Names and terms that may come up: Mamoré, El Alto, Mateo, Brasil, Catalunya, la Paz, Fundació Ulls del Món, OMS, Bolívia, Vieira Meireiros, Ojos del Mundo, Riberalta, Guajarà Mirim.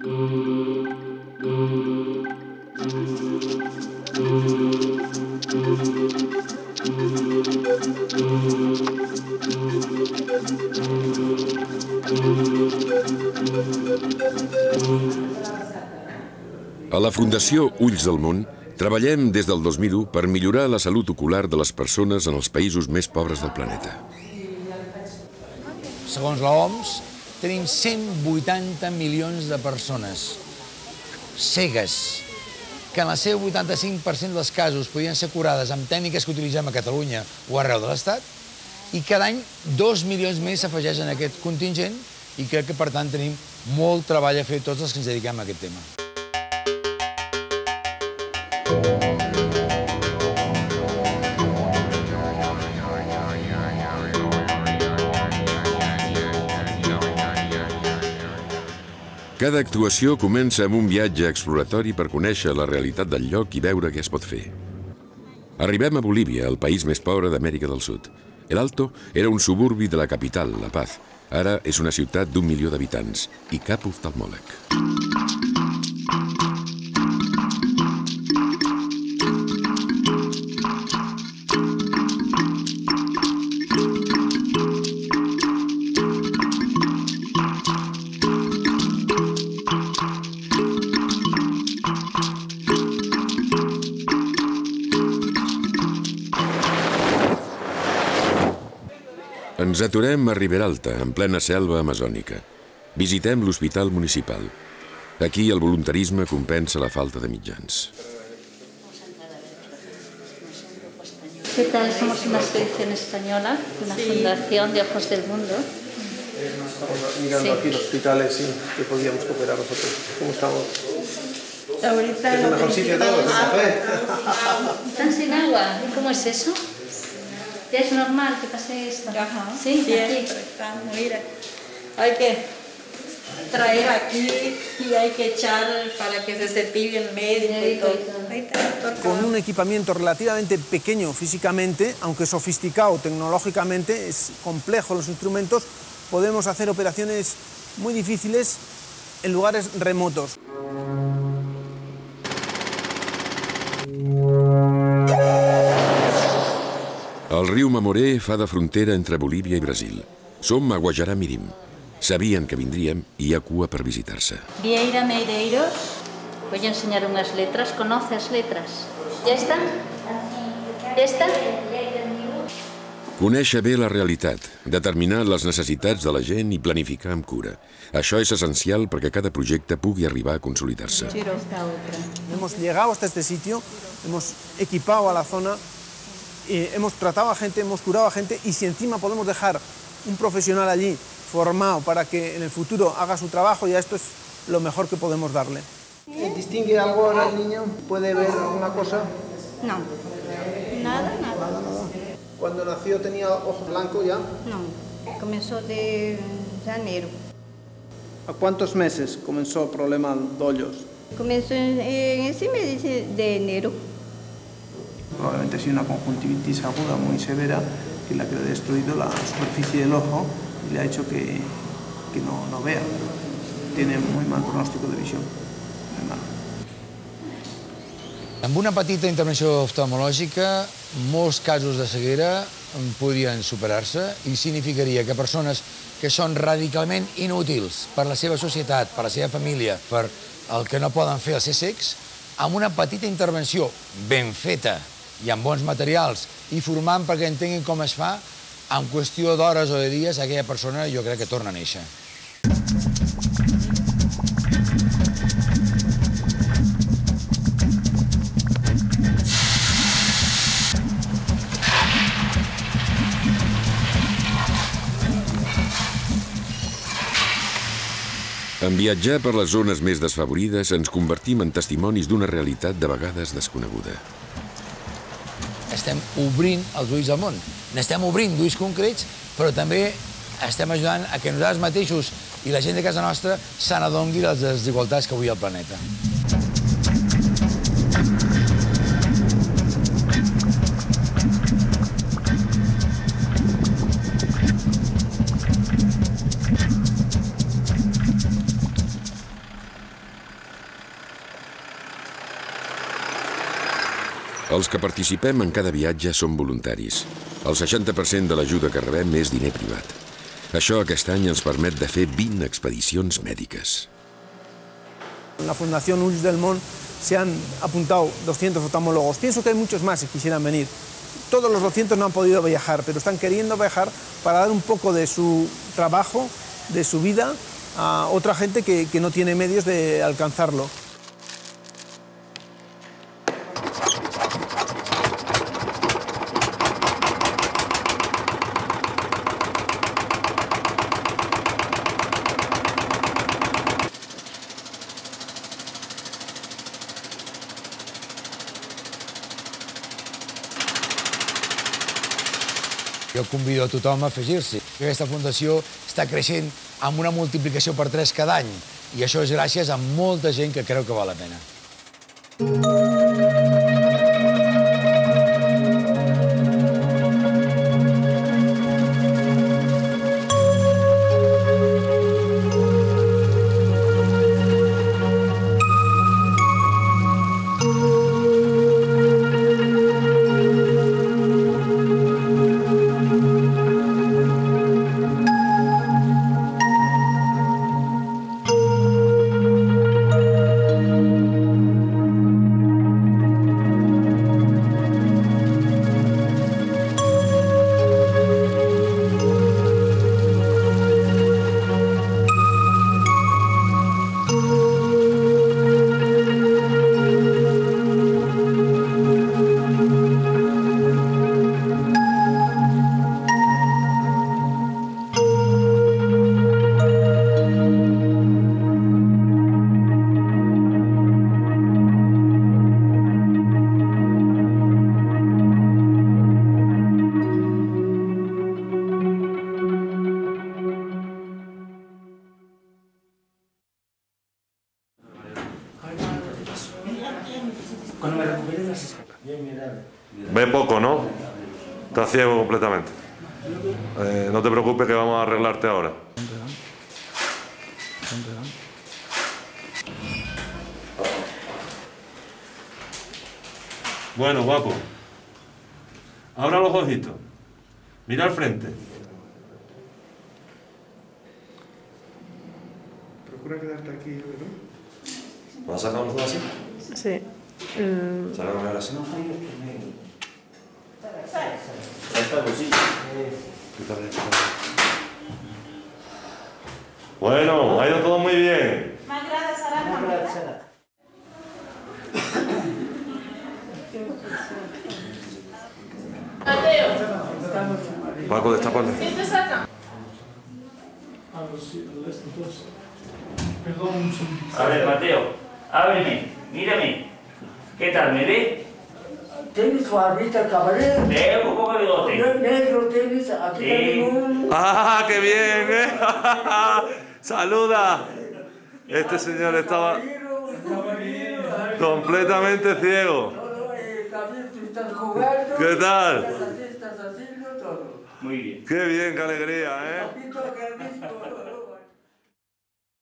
A la Fundació Ulls del Món treballem des del 2001 per millorar la salut ocular de les persones en els països més pobres del planeta. Segons l'OMS, tenim 180 milions de persones cegues, que en el seu 85% dels casos podien ser curades amb tècniques que utilitzem a Catalunya o arreu de l'Estat, i cada any 2 milions més s'afegeixen a aquest contingent, i crec que per tant tenim molt treball a fer tots els que ens dediquem a aquest tema. Cada actuació comença amb un viatge exploratori per conèixer la realitat del lloc i veure què es pot fer. Arribem a Bolívia, el país més pobre d'Amèrica del Sud. El Alto era un suburbi de la capital, La Paz. Ara és una ciutat d'1 milió d'habitants i cap oftalmòleg. Ens aturem a Riberalta, en plena selva amazònica. Visitem l'hospital municipal. Aquí el voluntarisme compensa la falta de mitjans. ¿Qué tal? Somos una selección española, una fundación de Ojos del Mundo. Estamos mirando aquí los hospitales que podíamos cooperar nosotros. ¿Cómo estamos? Ahorita es el mejor sitio de todos, ¿no? ¿Están sin agua? ¿Cómo es eso? ¿Es normal que pase esto? Ajá, sí, aquí. Mira, hay que traer aquí y hay que echar para que se cepille el médico y todo. Con un equipamiento relativamente pequeño físicamente, aunque sofisticado tecnológicamente, es complejo los instrumentos, podemos hacer operaciones muy difíciles en lugares remotos. El riu Mamoré fa de frontera entre Bolívia i Brasil. Som a Guajarà Mirim. Sabien que vindríem i hi ha cua per visitar-se. Vieira Meireiros. Voy a enseñar unas letras. ¿Conoces letras? ¿Ya está? ¿Ya está? Conèixer bé la realitat, determinar les necessitats de la gent i planificar amb cura. Això és essencial perquè cada projecte pugui arribar a consolidar-se. Hemos llegado hasta este sitio, hemos equipado a la zona, hemos tratado a gente, hemos curado a gente, y si encima podemos dejar un profesional allí formado para que en el futuro haga su trabajo, ya esto es lo mejor que podemos darle. ¿Distingue algo ahora el niño? ¿Puede ver alguna cosa? No. Nada, nada. ¿Cuando nació tenía ojos blancos ya? No. Comenzó de enero. ¿A cuántos meses comenzó el problema de hoyos? Comenzó en ese mes de enero. Probablemente ha sido una conjuntivitis aguda muy severa que la que ha destruido la superficie del ojo y le ha hecho que no vea. Tiene muy mal pronóstico de visión. Muy mal. Amb una petita intervenció oftalmològica, molts casos de ceguera podien superar-se i significaria que persones que són radicalment inútils per la seva societat, per la seva família, per el que no poden fer els cecs, amb una petita intervenció ben feta, i amb bons materials, i formant perquè entenguin com es fa, en qüestió d'hores o de dies, aquella persona jo crec que torna a néixer. En viatjar per les zones més desfavorides ens convertim en testimonis d'una realitat de vegades desconeguda. Estem obrint els ulls del món. N'estem obrint d'ulls concrets, però també estem ajudant a que nosaltres mateixos i la gent de casa nostra se n'adoni de les desigualtats que avui hi ha al planeta. Els que participem en cada viatge som voluntaris. El 60% de l'ajuda que rebem és diner privat. Això aquest any ens permet de fer 20 expedicions mèdiques. En la Fundación Ulls del Món se han apuntado 200 oftalmólogos. Pienso que hay muchos más que quisieran venir. Todos los 200 no han podido viajar, pero están queriendo viajar para dar un poco de su trabajo, de su vida, a otra gente que no tiene medios de alcanzarlo. Jo convido a tothom a afegir-s'hi. Aquesta fundació està creixent amb una multiplicació per 3 cada any i això és gràcies a molta gent que creu que val la pena. Ve poco, ¿no? Estás ciego completamente. No te preocupes que vamos a arreglarte ahora. Bueno, guapo. Abra los ojitos. Mira al frente. Procura quedarte aquí, ¿no? ¿Vas a sacar los dos así? Sí. ¿Sabes cómo era así? Bueno, ha ido todo muy bien. Mateo. Paco, destapale. ¿Quién te saca? Perdón. A ver, Mateo, ábreme, mírame. ¿Qué tal, me ve? ¿Tienes barbita, caballero? Veo un poco de bigote. Negro tienes, aquí también. ¡Ah, qué bien! ¡Saluda! Este señor estaba completamente ciego. También tú estás jugando. ¿Qué tal? Estás haciendo todo. Muy bien. ¡Qué bien, qué alegría, eh!